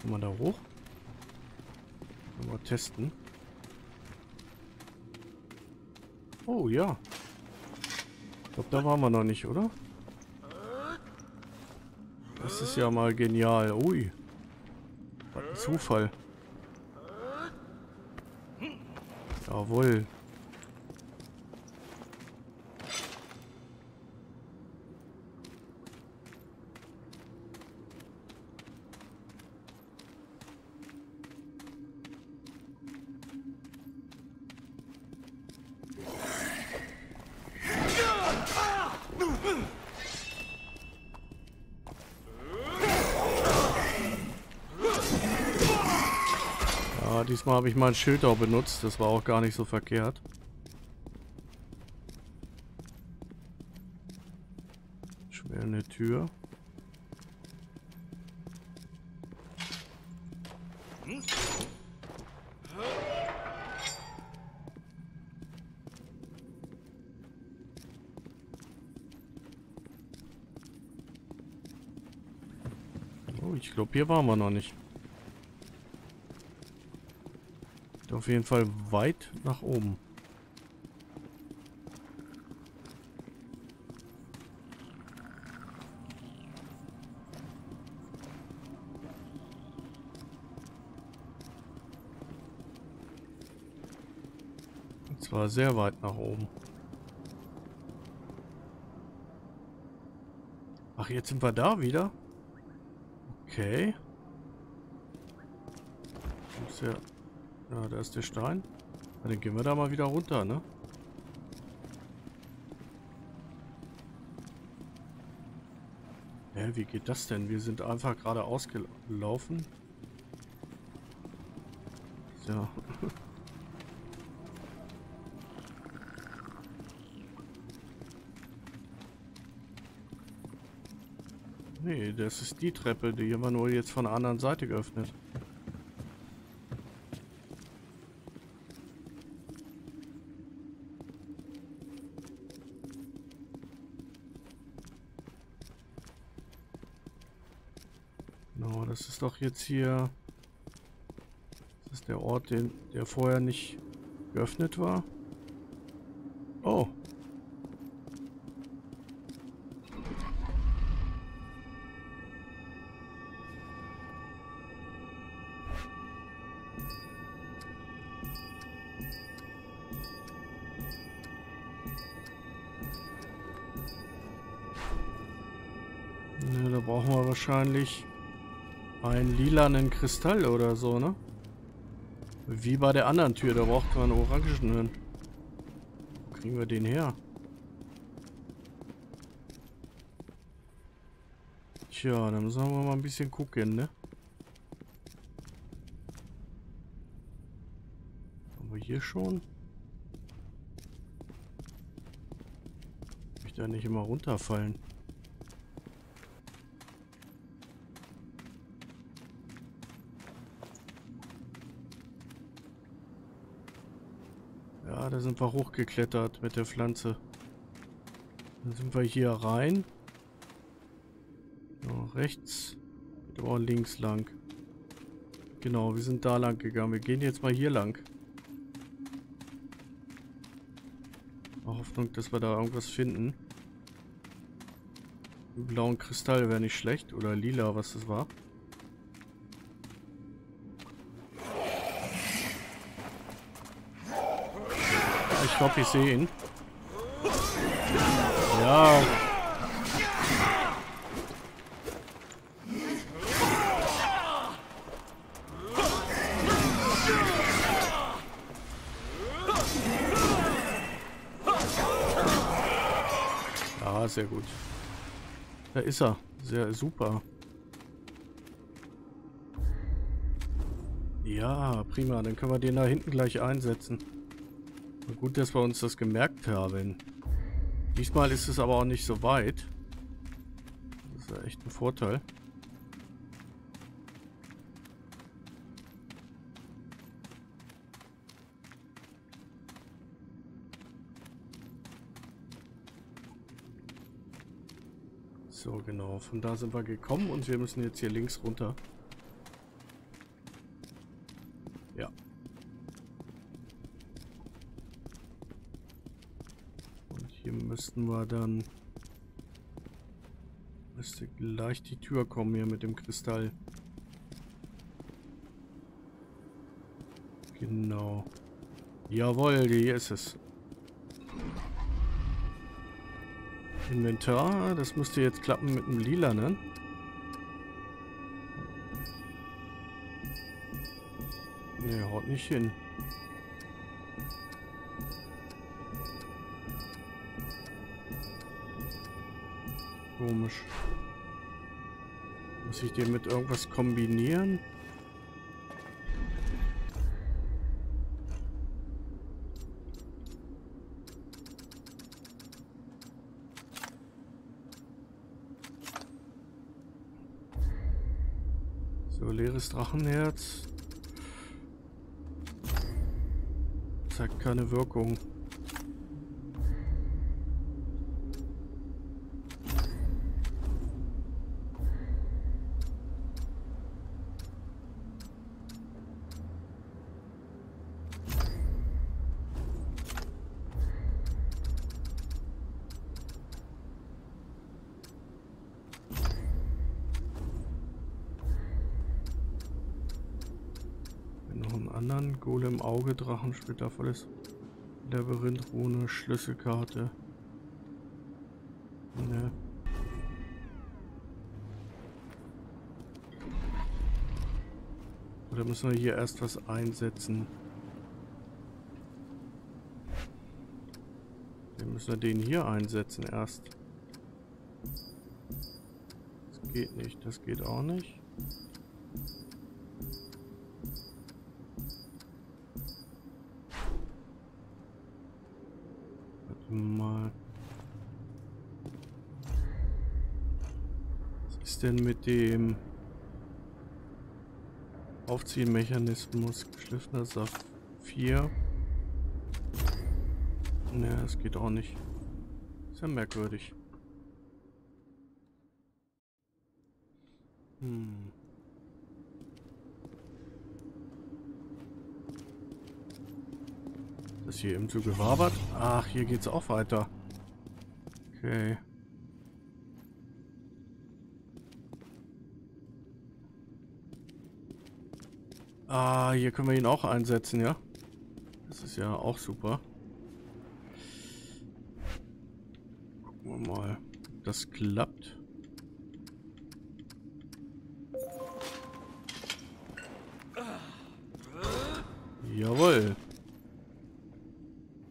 Kann man da hoch? Mal testen. Oh ja. Ich glaube, da waren wir noch nicht, oder? Das ist ja mal genial. Ui. Was ein Zufall. Jawohl. Ja, diesmal habe ich mein Schild auch benutzt. Das war auch gar nicht so verkehrt. Schwer eine Tür. Oh, ich glaube, hier waren wir noch nicht. Auf jeden Fall weit nach oben. Und zwar sehr weit nach oben. Ach, jetzt sind wir da wieder? Okay. Das ist ja... Ja, da ist der Stein. Na, dann gehen wir da mal wieder runter, ne? Hä, wie geht das denn? Wir sind einfach gerade ausgelaufen. So. Nee, das ist die Treppe, die haben wir nur jetzt von der anderen Seite geöffnet. Das ist doch jetzt hier. Das ist der Ort, der vorher nicht geöffnet war. Oh. Ja, da brauchen wir wahrscheinlich einen lilanen Kristall oder so, ne? Wie bei der anderen Tür, da braucht man einen orangenen. Wo kriegen wir den her? Tja, dann müssen wir mal ein bisschen gucken, ne? Haben wir hier schon? Ich da nicht immer runterfallen. Da sind wir hochgeklettert mit der Pflanze. Dann sind wir hier rein. Ja, rechts. Oh, links lang. Genau, wir sind da lang gegangen. Wir gehen jetzt mal hier lang. Auch Hoffnung, dass wir da irgendwas finden. Einen blauen Kristall wäre nicht schlecht. Oder lila, was das war. Ich glaube, ich sehe ihn. Ja. Ja, sehr gut. Da ist er. Sehr super. Ja, prima. Dann können wir den da hinten gleich einsetzen. Gut, dass wir uns das gemerkt haben. Diesmal ist es aber auch nicht so weit. Das ist ja echt ein Vorteil. So, genau. Von da sind wir gekommen und wir müssen jetzt hier links runter. Ja. Müssten wir dann... Müsste gleich die Tür kommen hier mit dem Kristall. Genau. Jawohl, hier ist es. Inventar, das müsste jetzt klappen mit dem Lila, ne? Ne, haut nicht hin. Komisch. Muss ich den mit irgendwas kombinieren? Leeres Drachenherz. Zeigt keine Wirkung. Golem, Auge, Drachensplitter, volles Labyrinth, Rune, Schlüsselkarte. Ne. Oder müssen wir hier erst was einsetzen? Dann müssen wir den hier einsetzen erst. Das geht nicht, das geht auch nicht. Denn mit dem Aufziehmechanismus geschliffener Saft 4. Ne, das geht auch nicht. Ist ja merkwürdig. Ist das hier eben so gewabert? Ach, hier geht's auch weiter. Okay. Ah, hier können wir ihn auch einsetzen, ja? Das ist ja auch super. Gucken wir mal, ob das klappt. Jawohl.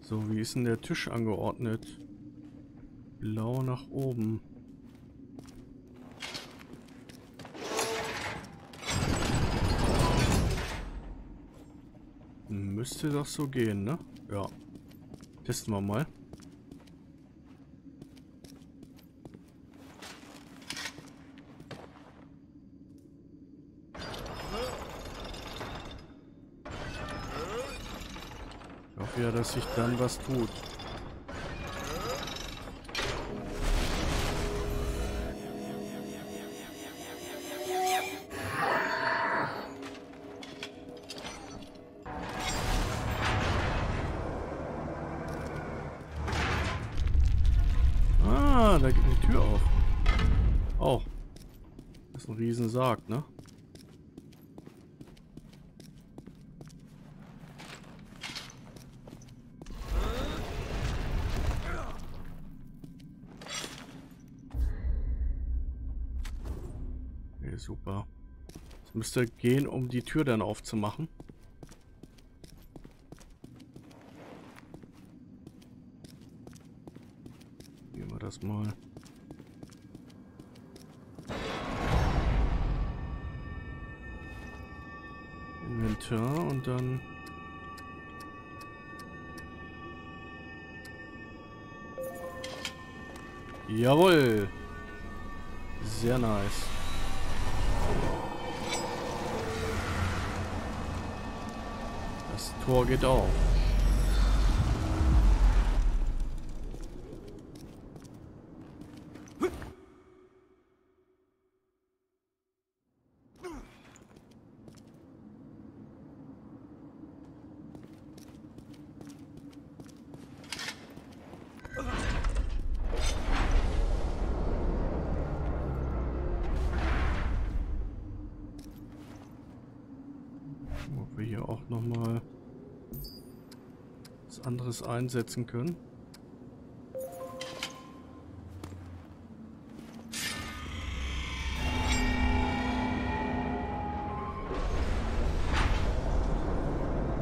So, wie ist denn der Tisch angeordnet? Blau nach oben. Müsste doch so gehen, ne? Ja. Testen wir mal. Ich hoffe ja, dass sich dann was tut. Sagt, ne? Okay, super. Jetzt müsste gehen, um die Tür dann aufzumachen. Gehen wir das mal. Und dann jawohl, sehr nice. Das Tor geht auf. Anderes einsetzen können.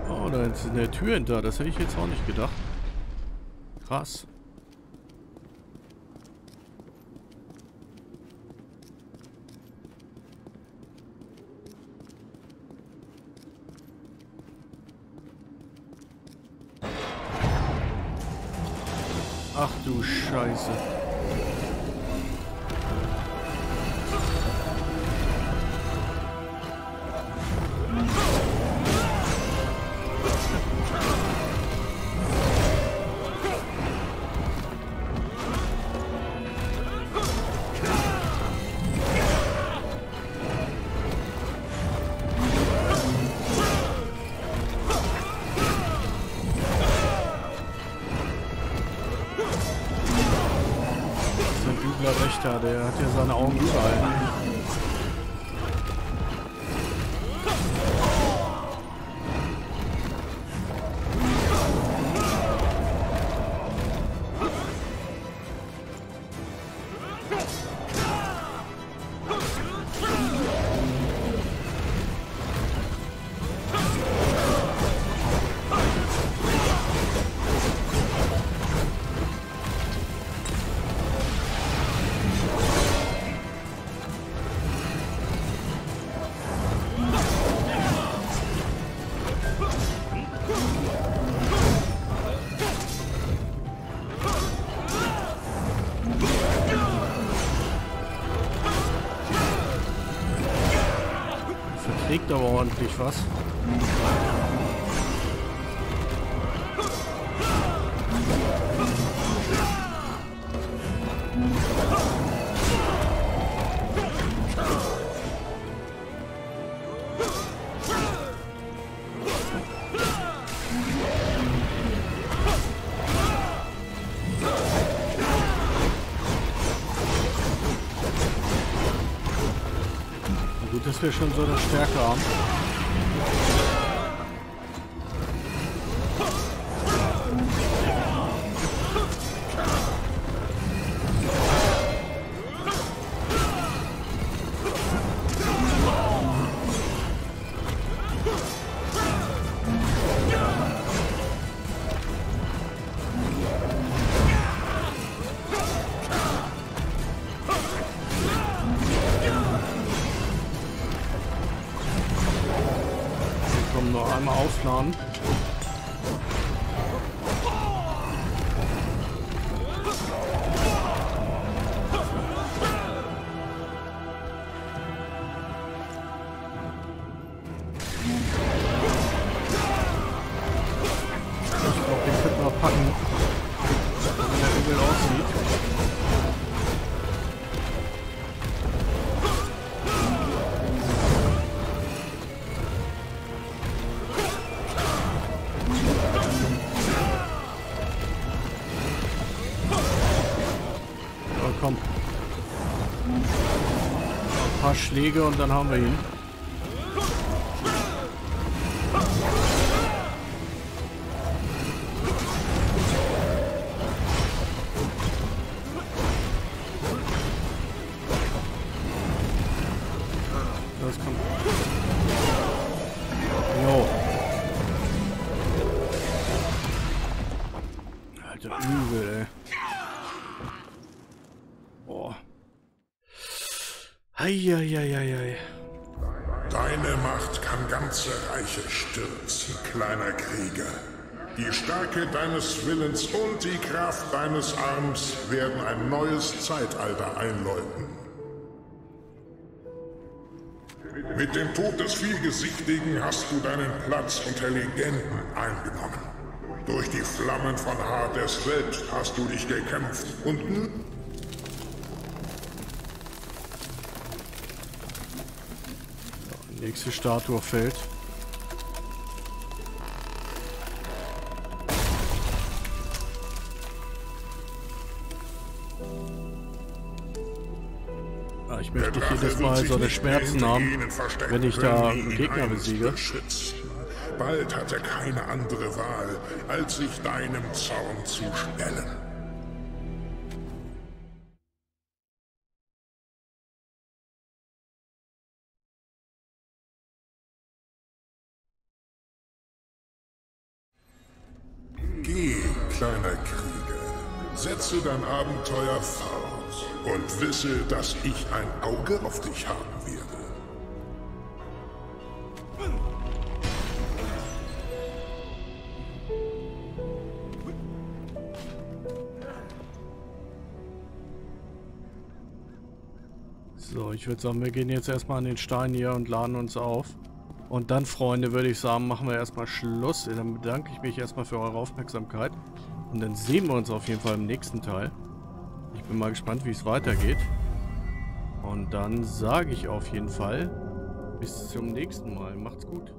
Oh, da ist eine Tür hinter. Das hätte ich jetzt auch nicht gedacht. Krass. Ach du Scheiße. übler Wächter, der hat ja seine Augen geschaltet. Kriegt aber ordentlich was. Dass wir schon so eine Stärke haben. Noch einmal aufladen. Ich glaube, den könnten wir packen, wenn der Übel aussieht. Komm. Ein paar Schläge und dann haben wir ihn. Das kommt. Jo. Alter Übel, ey. Eieieiei. Deine Macht kann ganze Reiche stürzen, kleiner Krieger. Die Stärke deines Willens und die Kraft deines Arms werden ein neues Zeitalter einläuten. Mit dem Tod des Vielgesichtigen hast du deinen Platz unter Legenden eingenommen. Durch die Flammen von Hades selbst hast du dich gekämpft und nächste Statue fällt. Ah, ich möchte nicht jedes Mal so eine Schmerzen haben, wenn ich da einen Gegner besiege. Bald hatte keine andere Wahl, als sich deinem Zorn zu stellen. Kleiner Krieger, setze dein Abenteuer fort und wisse, dass ich ein Auge auf dich haben werde. So, ich würde sagen, wir gehen jetzt erstmal an den Stein hier und laden uns auf. Und dann, Freunde, würde ich sagen, machen wir erstmal Schluss. Dann bedanke ich mich erstmal für eure Aufmerksamkeit. Und dann sehen wir uns auf jeden Fall im nächsten Teil. Ich bin mal gespannt, wie es weitergeht. Und dann sage ich auf jeden Fall, bis zum nächsten Mal. Macht's gut.